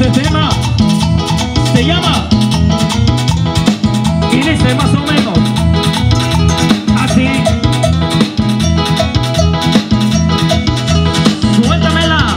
Este tema se llama y dice más o menos así. Suéltamela.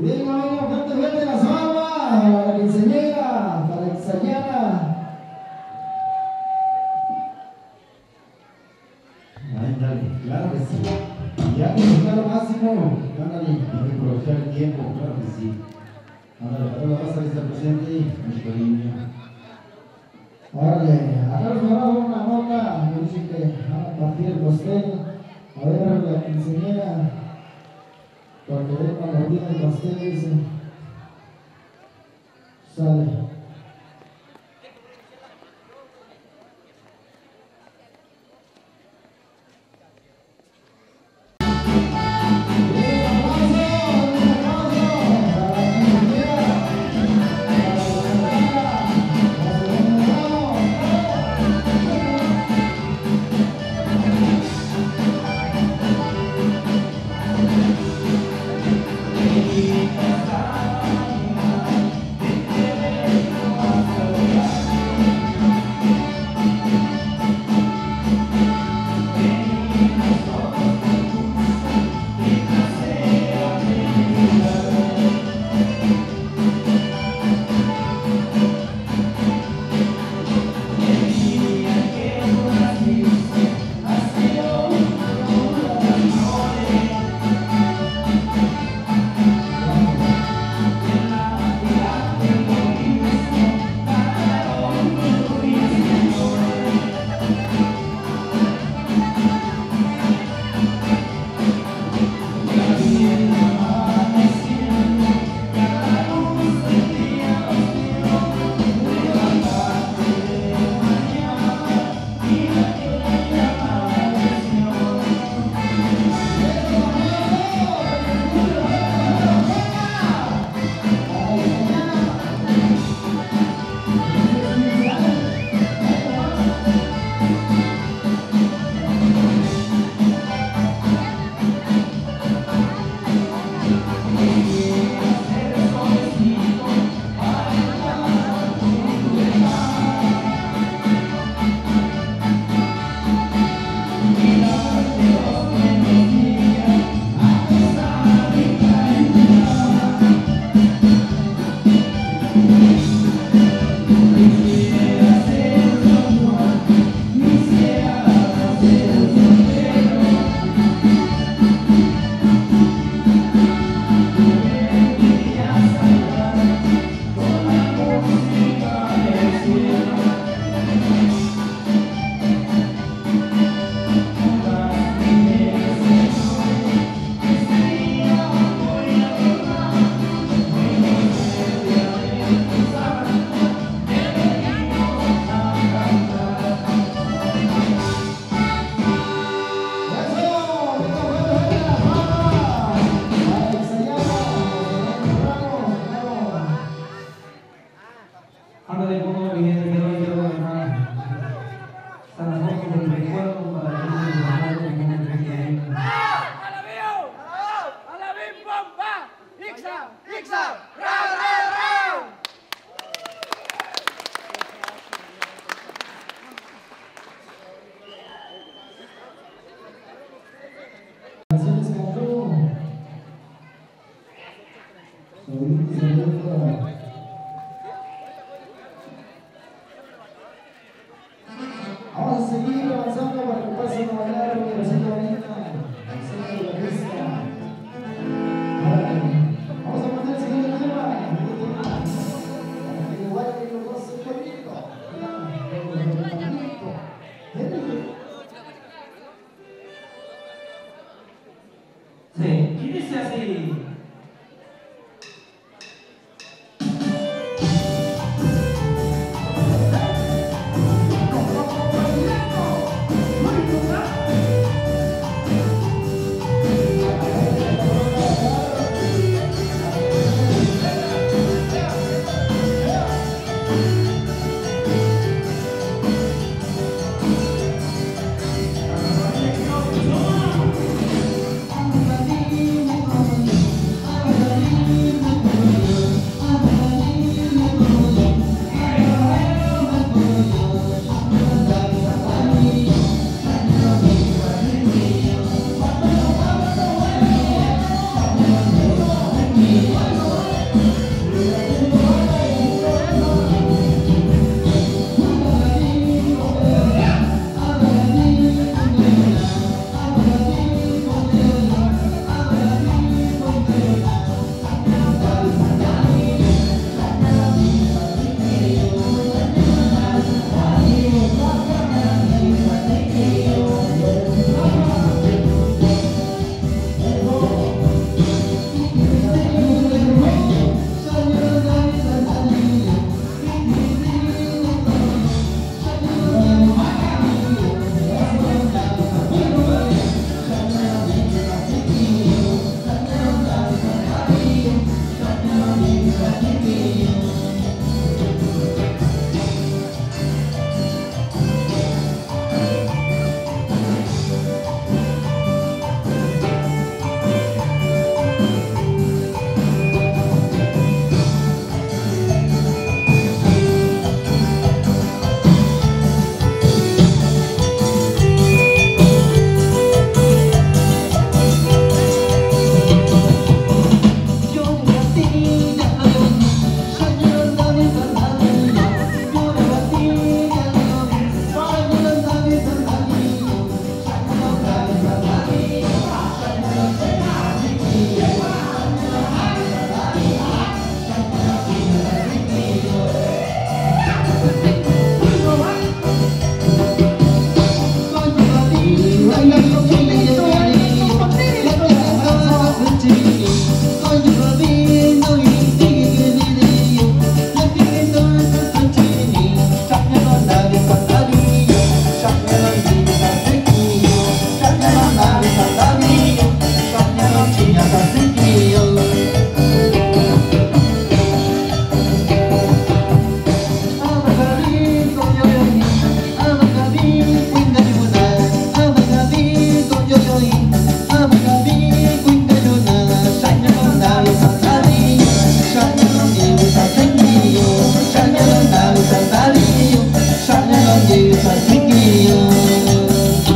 Venga, frente las armas, para la quinceañera, para la quinceañera. Ándale, claro que sí. Ya con el claro máximo, ándale, hay que aprovechar el tiempo, claro que sí. Ándale, pero vas a estar presente y con cariño. Órale, acá nos va una nota, me dicen que van a partir el pastel. A ver, la quinceañera. Para que vean la mordida del pastel, dice. Sale.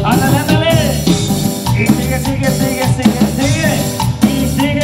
Ándale, ándale. Y sigue, sigue, sigue, sigue, sigue. Y sigue.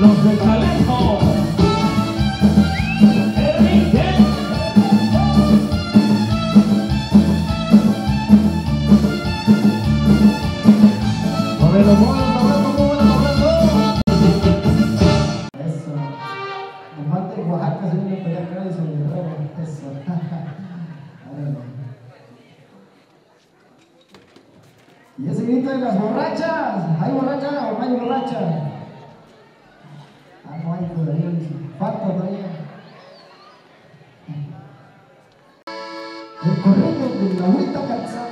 los del chaleco. Y ese grito de las borrachas, ¿hay borrachas o no hay borrachas? Ah, no hay todavía, falta todavía. El correo de la agüita calzada.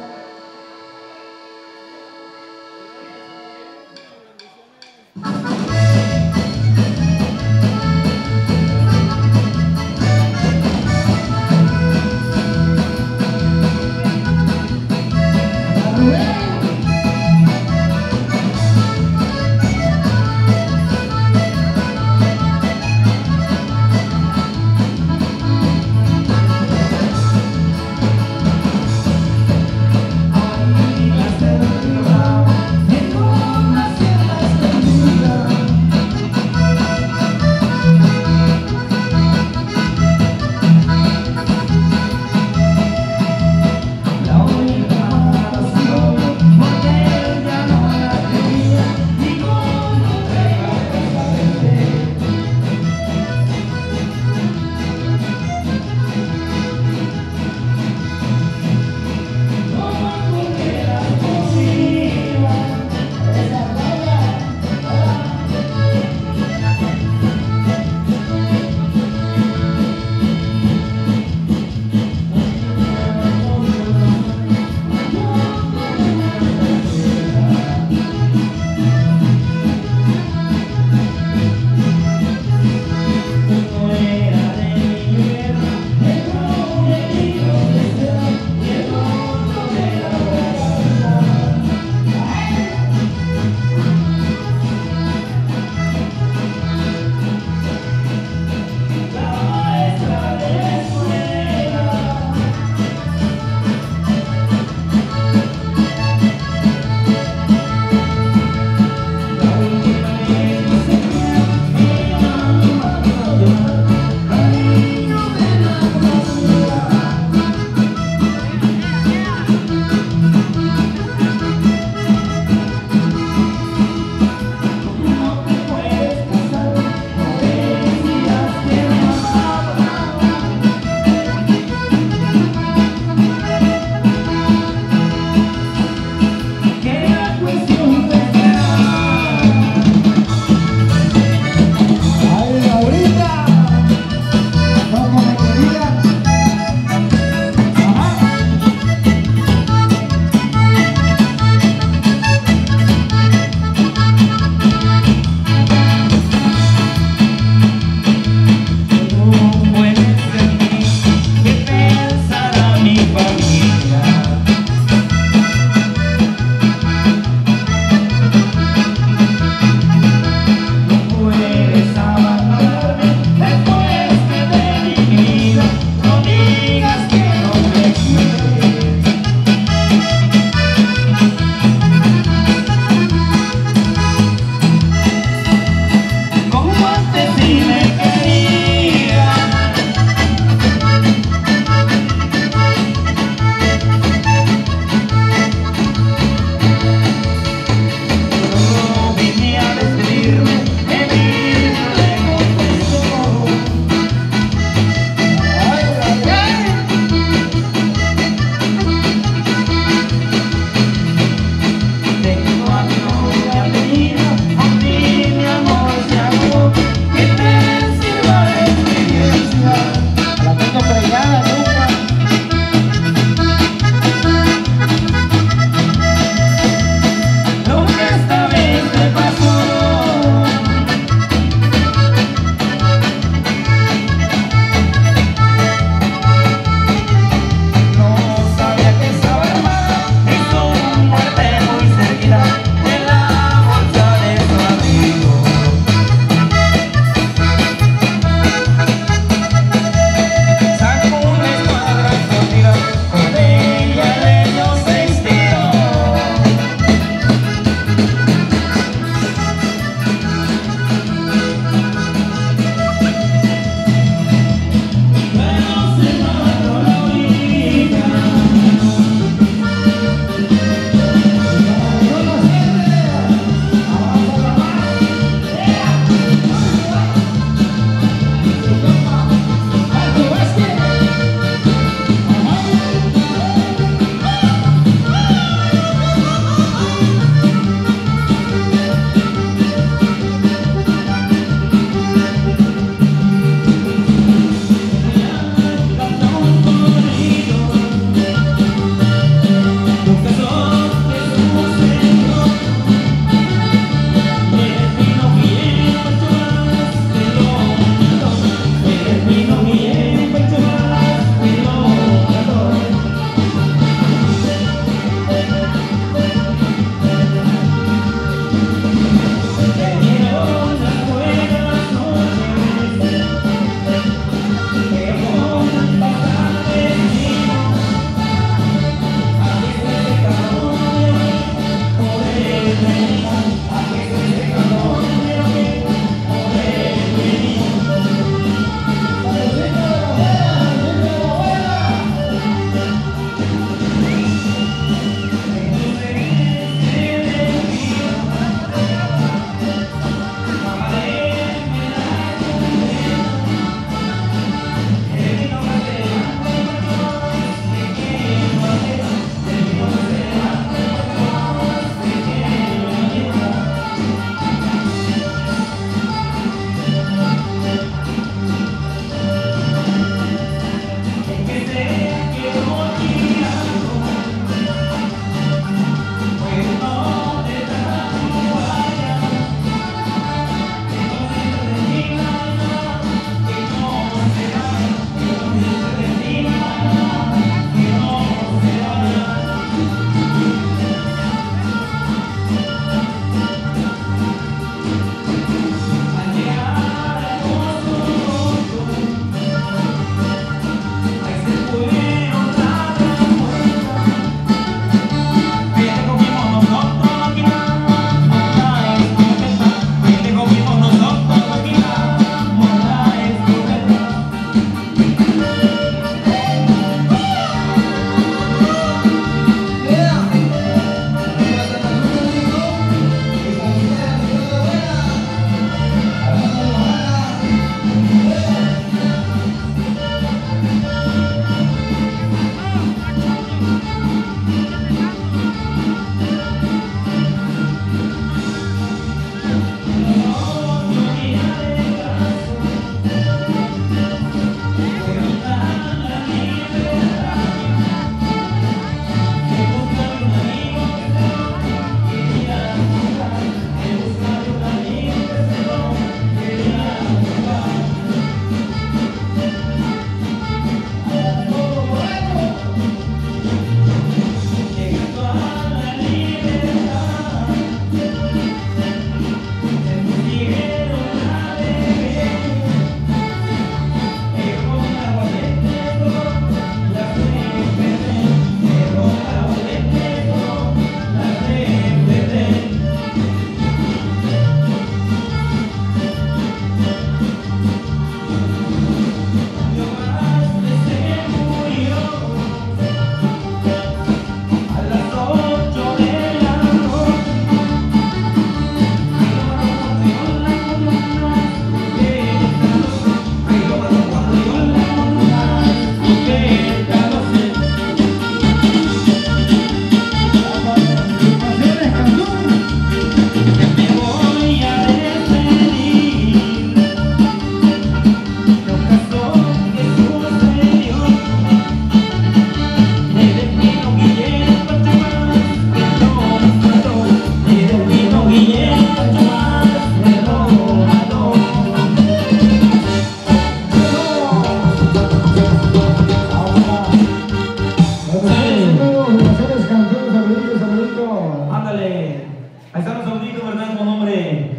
Rodrigo Bernal con nombre.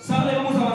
Sale, vamos a...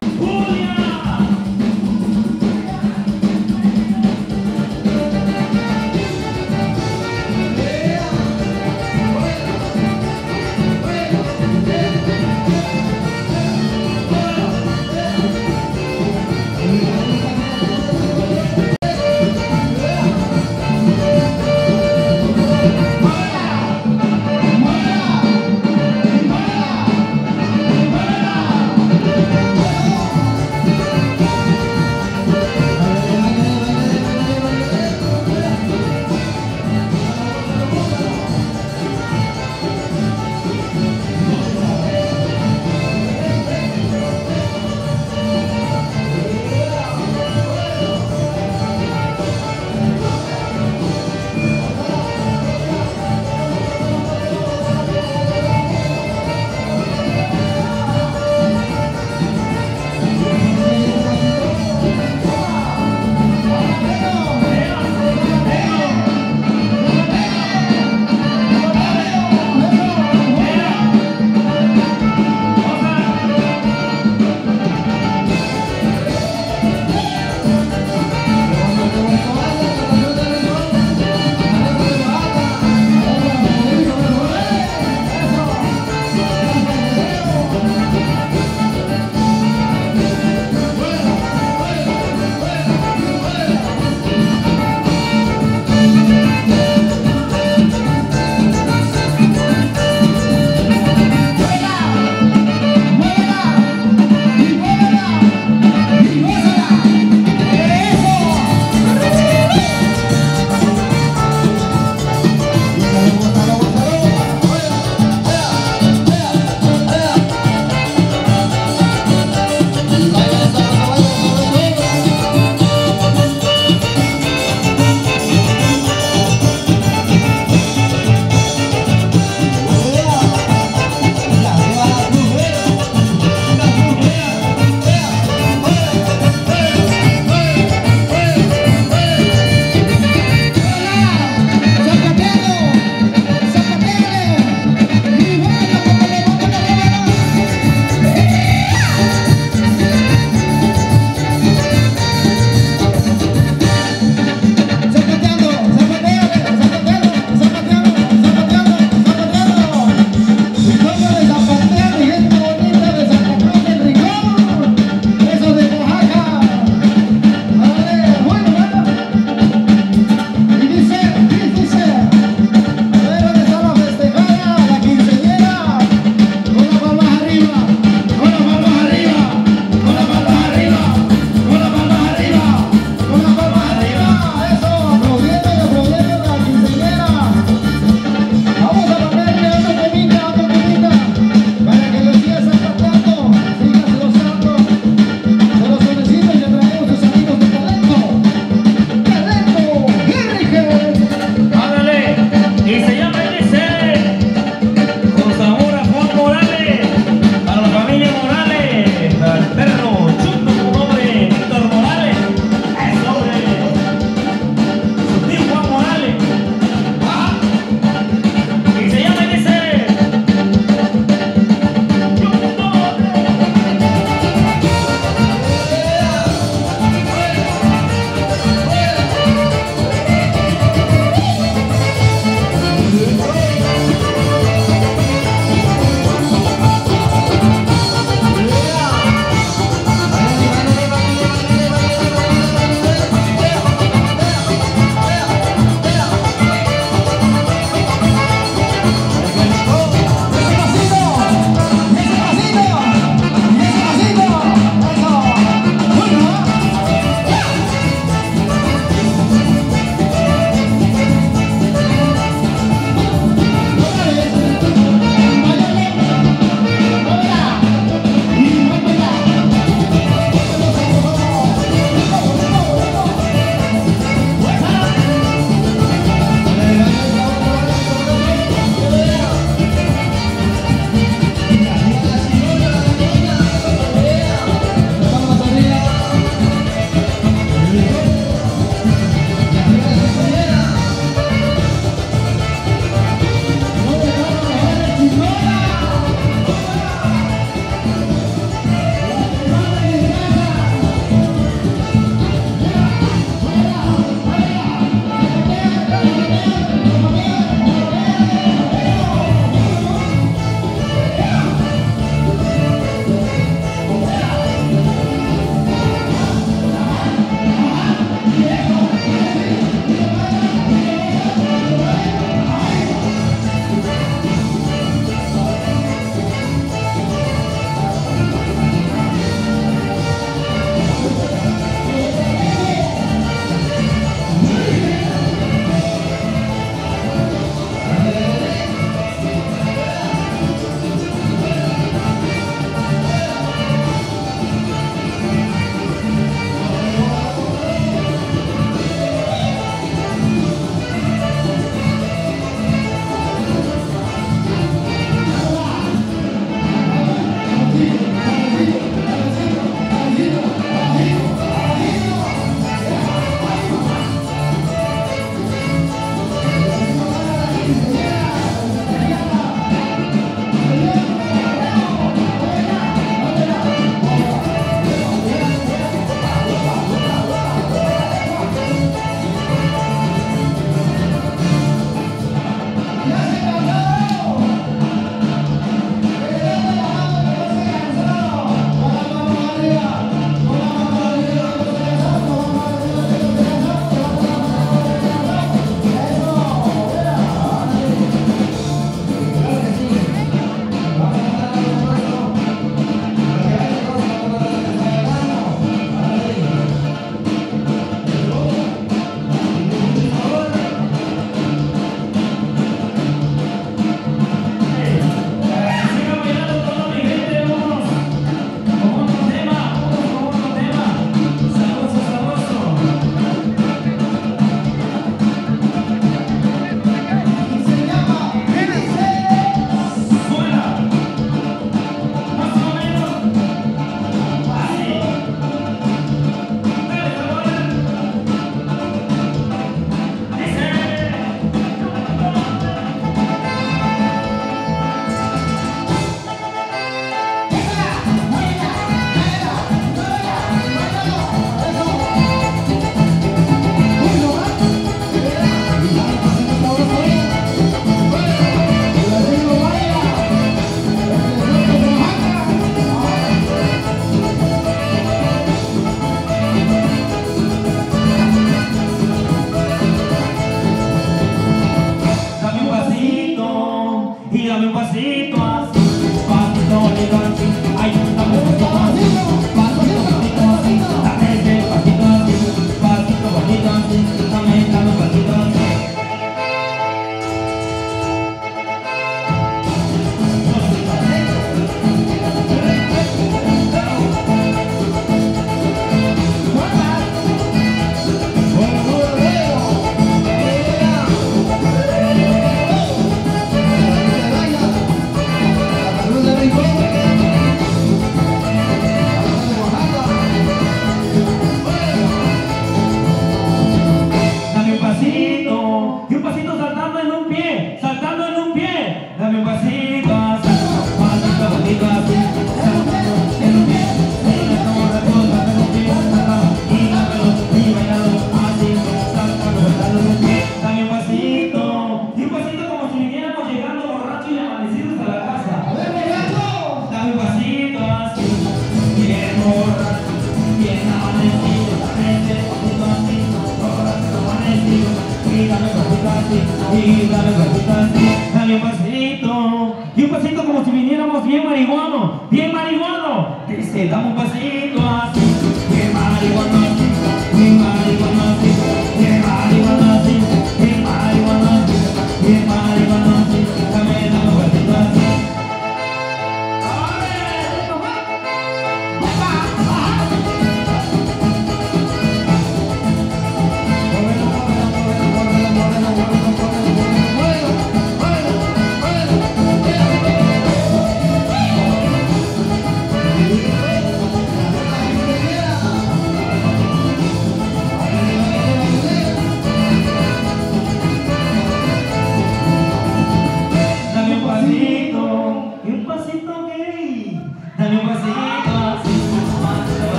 Dame un pasito así.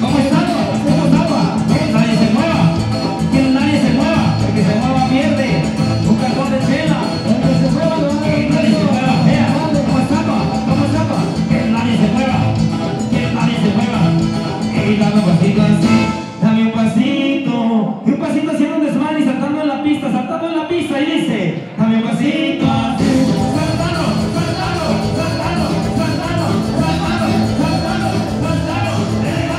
¿Cómo están? ¿Cómo estaba? Nadie se mueva. Que nadie se mueva. El que se mueva pierde. Un cartón de tela. El que se mueva no va a ganar. Nadie se mueva. Vea. ¿Cómo estaba? ¿Cómo estaba? Que nadie se mueva. Que nadie se mueva. Y dame un pasito así. Dame un pasito. Y un pasito haciendo un desmadre y saltando en la pista. Saltando en la pista y dice. Dame un pasito así. Saltando. Saltaron, saltaron, saltaron, saltaron, saltaron, saltaron, saltaron,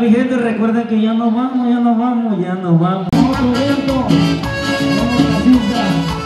mi gente, recuerden que ya nos vamos, ya nos vamos, ya nos vamos. Vamos, Roberto. Vamos, Francisca.